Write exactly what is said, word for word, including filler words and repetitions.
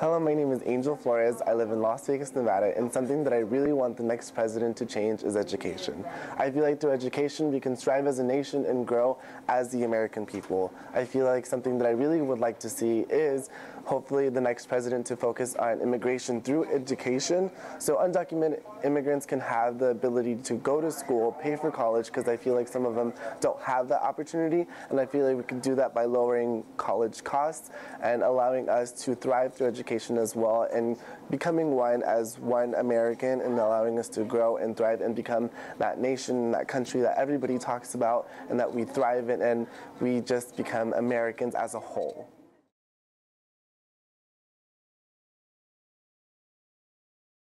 Hello, my name is Angel Flores. I live in Las Vegas, Nevada, and something that I really want the next president to change is education. I feel like through education we can strive as a nation and grow as the American people. I feel like something that I really would like to see is hopefully the next president to focus on immigration through education, so undocumented immigrants can have the ability to go to school, pay for college, because I feel like some of them don't have that opportunity, and I feel like we can do that by lowering college costs and allowing us to thrive through education as well, and becoming one as one American, and allowing us to grow and thrive and become that nation, that country that everybody talks about and that we thrive in, and we just become Americans as a whole.